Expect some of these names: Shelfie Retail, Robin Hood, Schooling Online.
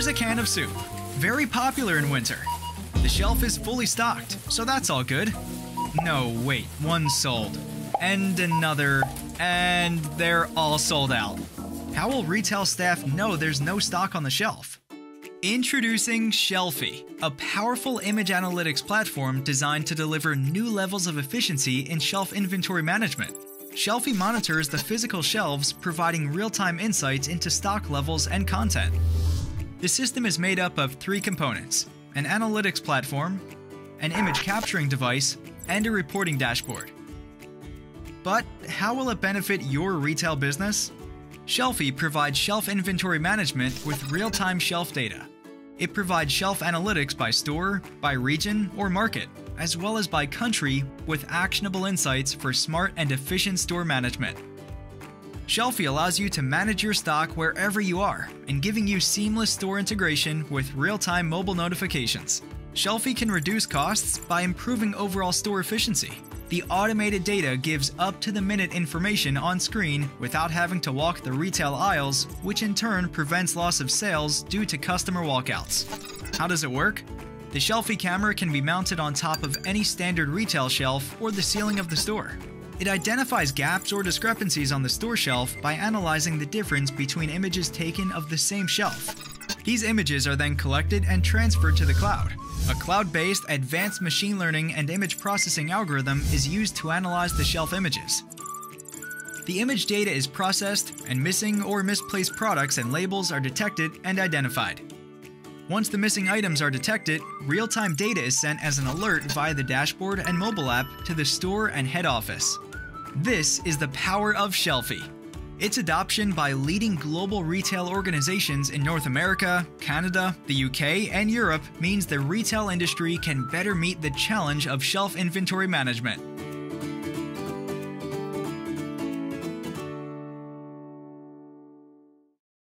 Here's a can of soup, very popular in winter. The shelf is fully stocked, so that's all good. No, wait, one's sold. And another, and they're all sold out. How will retail staff know there's no stock on the shelf? Introducing Shelfie, a powerful image analytics platform designed to deliver new levels of efficiency in shelf inventory management. Shelfie monitors the physical shelves, providing real-time insights into stock levels and content. The system is made up of three components: an analytics platform, an image capturing device, and a reporting dashboard. But how will it benefit your retail business? Shelfie provides shelf inventory management with real-time shelf data. It provides shelf analytics by store, by region, or market, as well as by country, with actionable insights for smart and efficient store management. Shelfie allows you to manage your stock wherever you are and giving you seamless store integration with real-time mobile notifications. Shelfie can reduce costs by improving overall store efficiency. The automated data gives up-to-the-minute information on screen without having to walk the retail aisles, which in turn prevents loss of sales due to customer walkouts. How does it work? The Shelfie camera can be mounted on top of any standard retail shelf or the ceiling of the store. It identifies gaps or discrepancies on the store shelf by analyzing the difference between images taken of the same shelf. These images are then collected and transferred to the cloud. A cloud-based advanced machine learning and image processing algorithm is used to analyze the shelf images. The image data is processed, and missing or misplaced products and labels are detected and identified. Once the missing items are detected, real-time data is sent as an alert via the dashboard and mobile app to the store and head office. This is the power of Shelfie. Its adoption by leading global retail organizations in North America, Canada, the UK, and Europe means the retail industry can better meet the challenge of shelf inventory management.